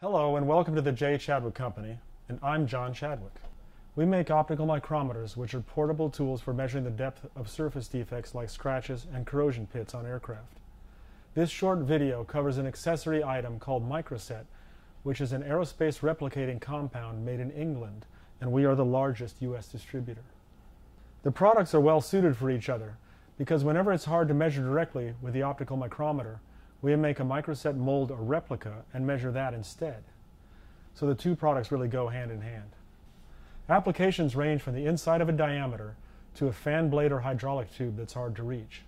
Hello and welcome to the J Chadwick Company, and I'm John Chadwick. We make optical micrometers, which are portable tools for measuring the depth of surface defects like scratches and corrosion pits on aircraft. This short video covers an accessory item called Microset, which is an aerospace replicating compound made in England, and we are the largest U.S. distributor. The products are well suited for each other, because whenever it's hard to measure directly with the optical micrometer, we make a Microset mold or replica and measure that instead. So the two products really go hand in hand. Applications range from the inside of a diameter to a fan blade or hydraulic tube that's hard to reach.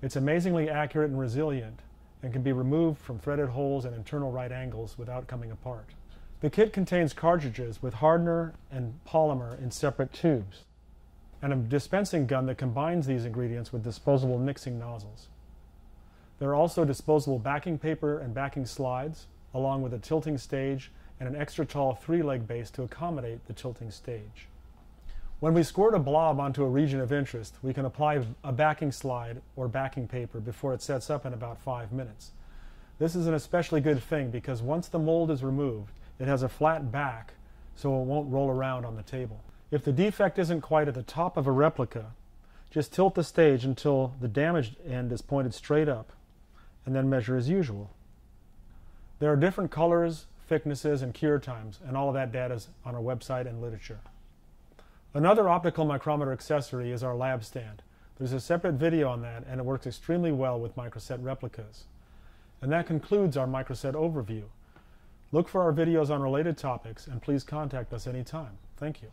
It's amazingly accurate and resilient and can be removed from threaded holes and internal right angles without coming apart. The kit contains cartridges with hardener and polymer in separate tubes and a dispensing gun that combines these ingredients with disposable mixing nozzles. There are also disposable backing paper and backing slides, along with a tilting stage and an extra tall three-leg base to accommodate the tilting stage. When we squirt a blob onto a region of interest, we can apply a backing slide or backing paper before it sets up in about 5 minutes. This is an especially good thing because once the mold is removed, it has a flat back, so it won't roll around on the table. If the defect isn't quite at the top of a replica, just tilt the stage until the damaged end is pointed straight up, and then measure as usual. There are different colors, thicknesses, and cure times, and all of that data is on our website and literature. Another optical micrometer accessory is our lab stand. There's a separate video on that, and it works extremely well with Microset replicas. And that concludes our Microset overview. Look for our videos on related topics, and please contact us anytime. Thank you.